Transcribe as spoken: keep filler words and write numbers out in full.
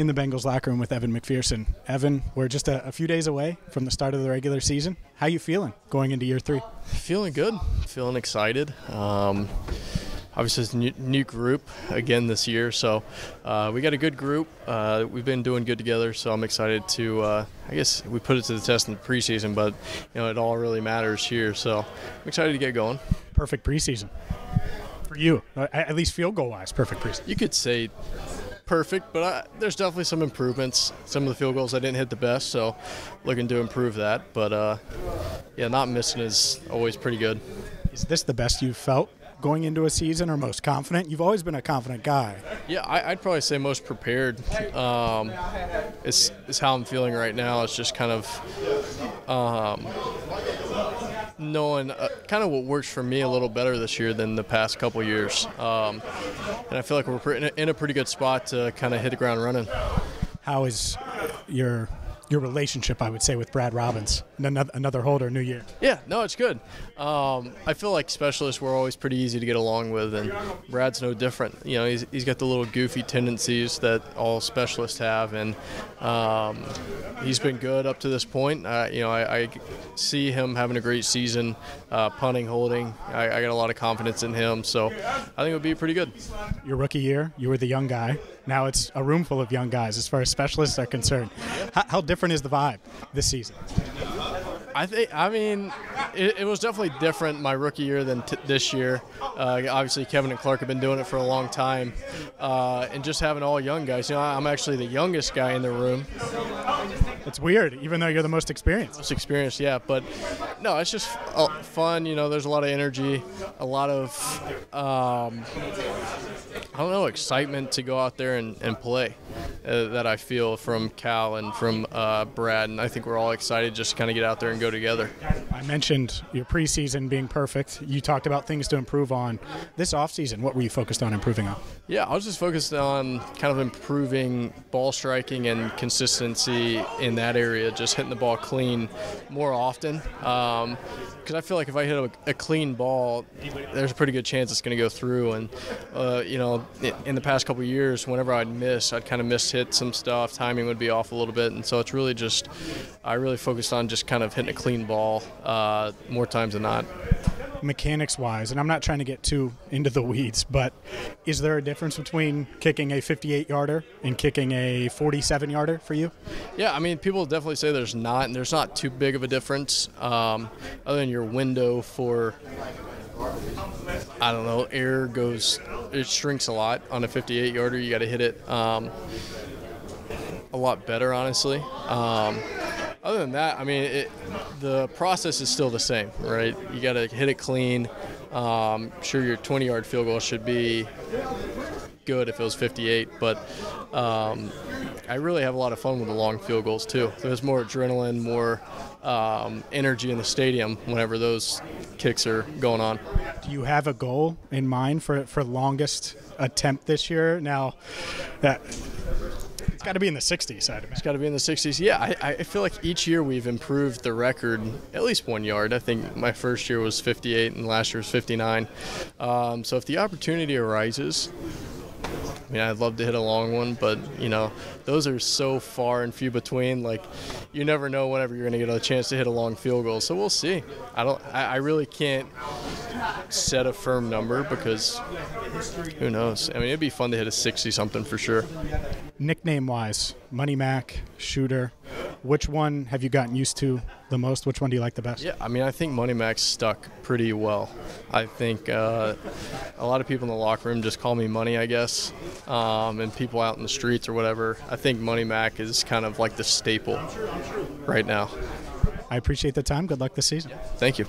in the Bengals locker room with Evan McPherson. Evan, we're just a, a few days away from the start of the regular season. How you feeling going into year three? Feeling good. Feeling excited. Um, obviously, it's a new, new group again this year, so uh, we got a good group. Uh, we've been doing good together, so I'm excited to, uh, I guess we put it to the test in the preseason, but you know it all really matters here, so I'm excited to get going. Perfect preseason. For you, at least field goal-wise, perfect preseason. You could say perfect, but I, there's definitely some improvements. Some of the field goals I didn't hit the best, so looking to improve that. But, uh, yeah, not missing is always pretty good. Is this the best you've felt going into a season, or most confident? You've always been a confident guy. Yeah, I, I'd probably say most prepared. Um, it's, it's how I'm feeling right now. It's just kind of um, knowing uh, kind of what works for me a little better this year than the past couple years. Um, and I feel like we're in a, in a pretty good spot to kind of hit the ground running. How is your your relationship, I would say, with Brad Robbins, another, another holder, new year? Yeah, no, it's good. Um, I feel like specialists were always pretty easy to get along with, and Brad's no different. You know, he's, he's got the little goofy tendencies that all specialists have, and um, he's been good up to this point. Uh, you know, I, I see him having a great season, uh, punting, holding. I, I got a lot of confidence in him, so I think it would be pretty good. Your rookie year, you were the young guy. Now it's a room full of young guys as far as specialists are concerned. How, how different is the vibe this season? I think, I mean, it, it was definitely different my rookie year than t this year. Uh, obviously, Kevin and Clark have been doing it for a long time. Uh, and just having all young guys. You know, I'm actually the youngest guy in the room. It's weird, even though you're the most experienced. Most experienced, yeah. But, no, it's just fun. You know, there's a lot of energy, a lot of, um, I don't know, excitement to go out there and, and play uh, that I feel from Cal and from uh, Brad. And I think we're all excited just to kind of get out there and go together. I mentioned your preseason being perfect. You talked about things to improve on. This offseason, what were you focused on improving on? Yeah, I was just focused on kind of improving ball striking and consistency in that area, just hitting the ball clean more often. Um, because I feel like if I hit a, a clean ball, there's a pretty good chance it's going to go through. And, uh, you know, in the past couple of years, whenever I'd miss, I'd kind of miss-hit some stuff. Timing would be off a little bit. And so it's really just, I really focused on just kind of hitting a clean ball uh, more times than not. Mechanics-wise, and I'm not trying to get too into the weeds, but is there a difference between kicking a fifty-eight yarder and kicking a forty-seven yarder for you? Yeah, I mean, people definitely say there's not, and there's not too big of a difference um, other than your window for, I don't know, air goes, it shrinks a lot. On a fifty-eight yarder, you got to hit it um, a lot better, honestly. Um, other than that, I mean, it, the process is still the same, right? You got to hit it clean. Um, sure, your twenty-yard field goal should be good if it was fifty-eight, but um, I really have a lot of fun with the long field goals too. There's more adrenaline, more um, energy in the stadium whenever those kicks are going on. Do you have a goal in mind for for longest attempt this year? Now, that. It's got to be in the sixties, I'd imagine. It's got to be in the sixties. Yeah, I, I feel like each year we've improved the record at least one yard. I think my first year was fifty-eight and last year was fifty-nine. Um, so if the opportunity arises, I mean, I'd love to hit a long one, but, you know, those are so far and few between. Like, you never know whenever you're going to get a chance to hit a long field goal. So we'll see. I don't. I, I really can't set a firm number because who knows? I mean, it'd be fun to hit a sixty-something for sure. Nickname-wise, Money Mac, Shooter, which one have you gotten used to the most? Which one do you like the best? Yeah, I mean, I think Money Mac stuck pretty well. I think uh, a lot of people in the locker room just call me Money, I guess, um, and people out in the streets or whatever. I think Money Mac is kind of like the staple right now. I appreciate the time. Good luck this season. Yeah, thank you.